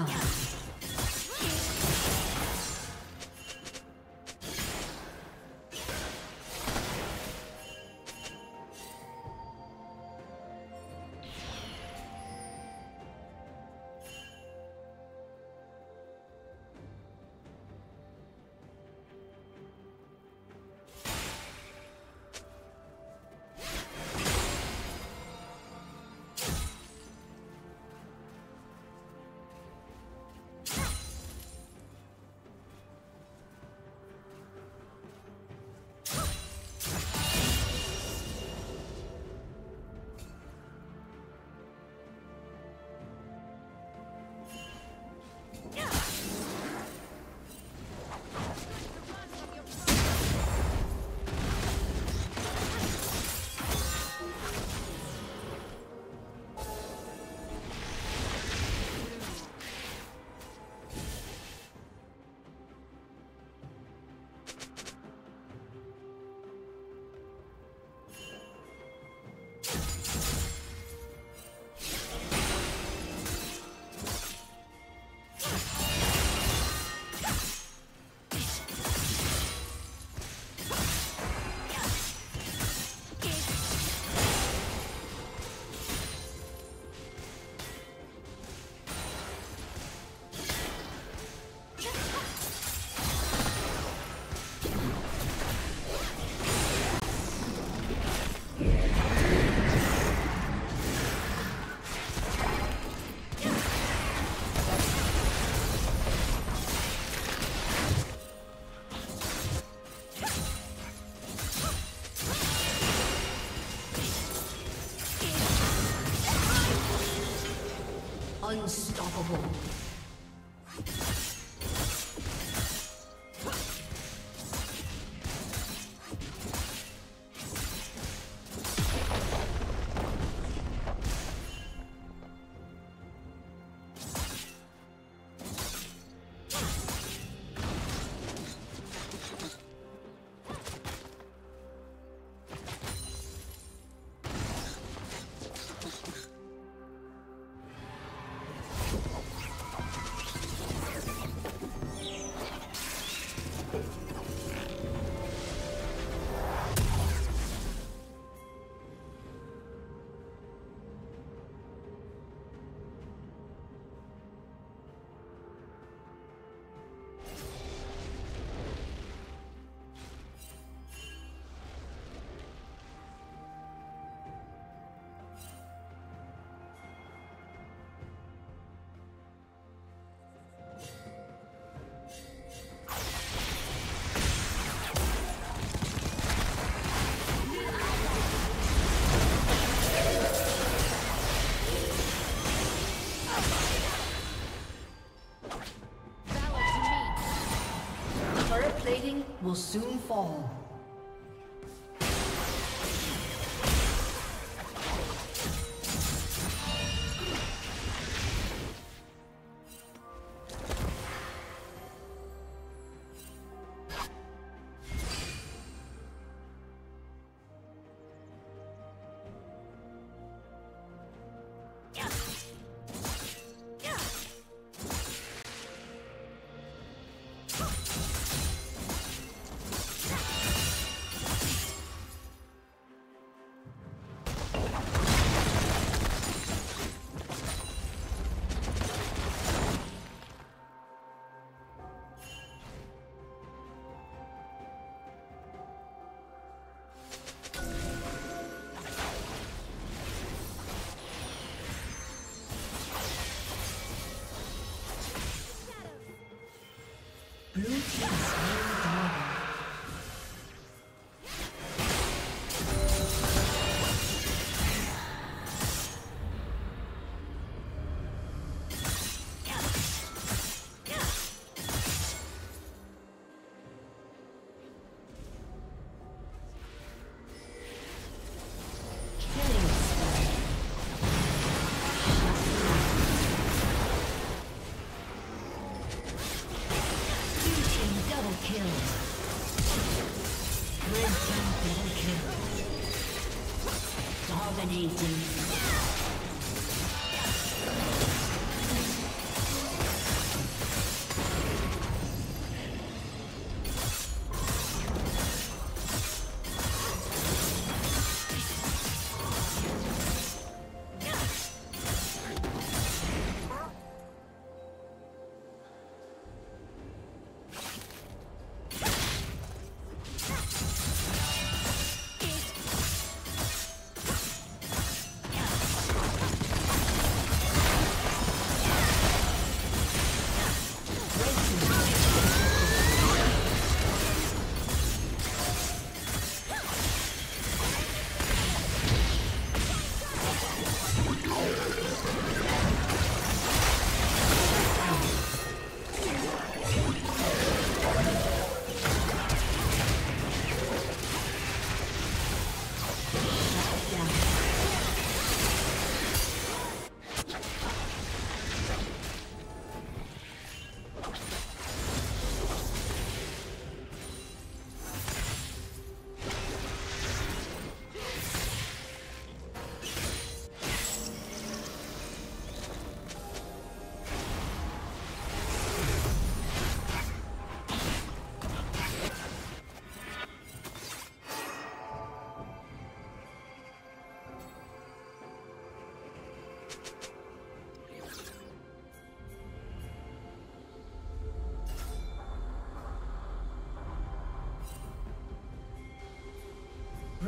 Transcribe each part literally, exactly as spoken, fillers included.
down. Unstoppable. Will soon fall. Dominating.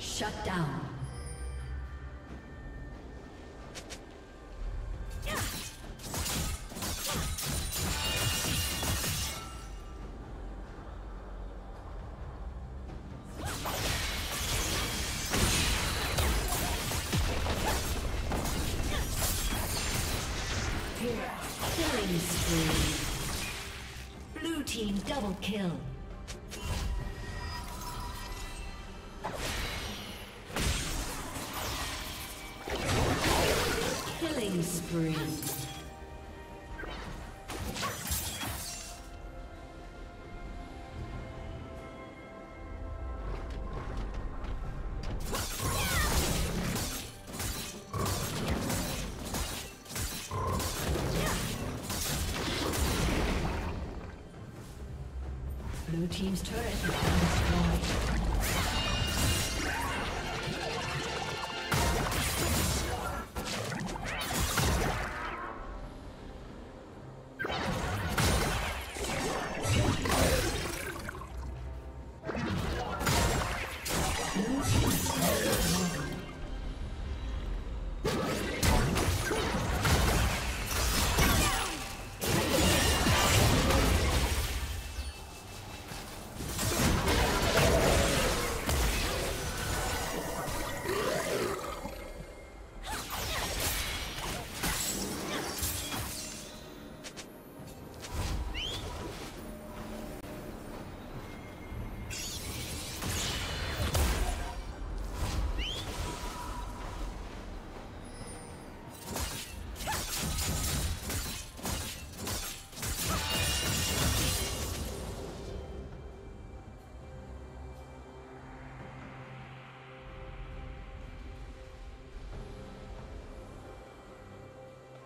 Shut down. Killing spree. Blue team double kill. Spree. Blue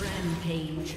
Rampage.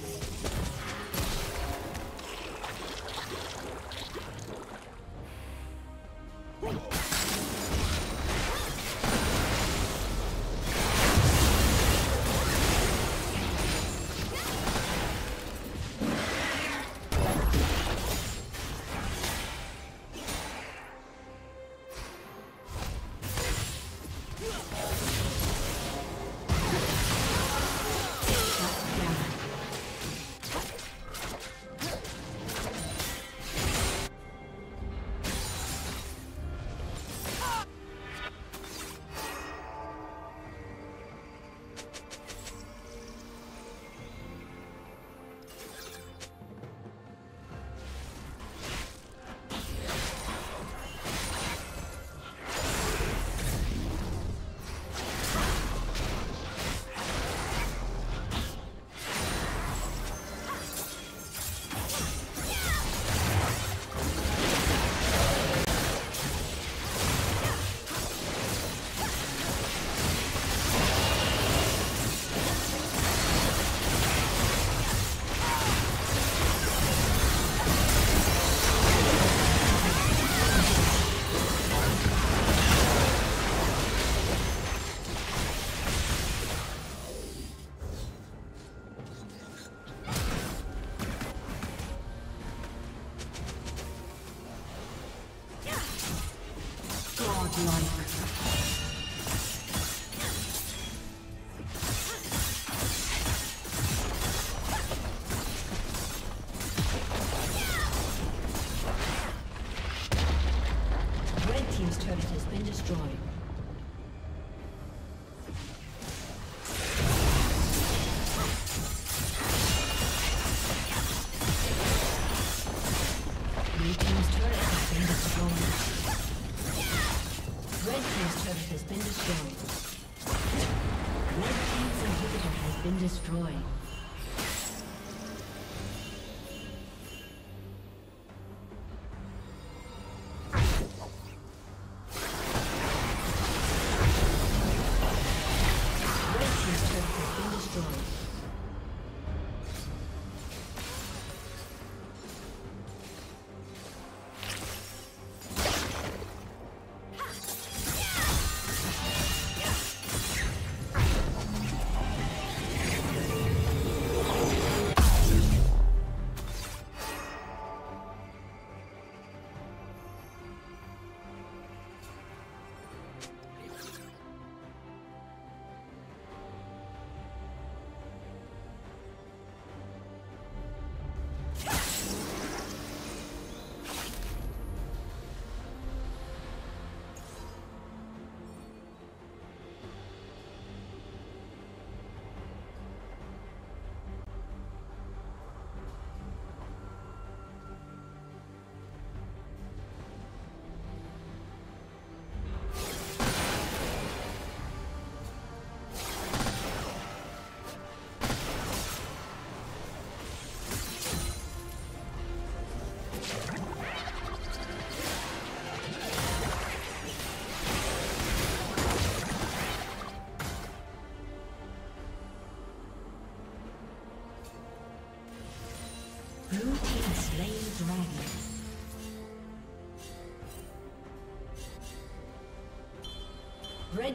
destroyed. Red team's turret has been destroyed.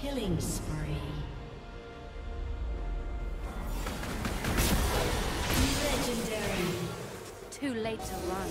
Killing spree. Legendary. Too late to run.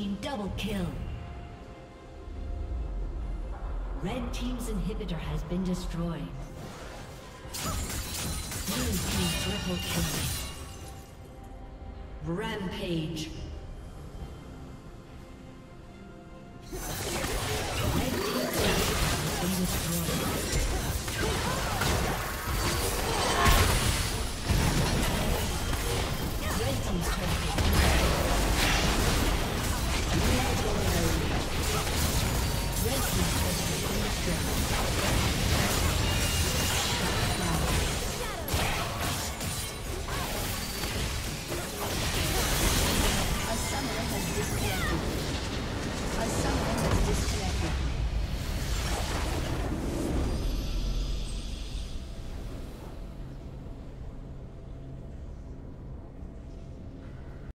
team double kill. Red team's inhibitor has been destroyed. Blue team triple kill. Rampage.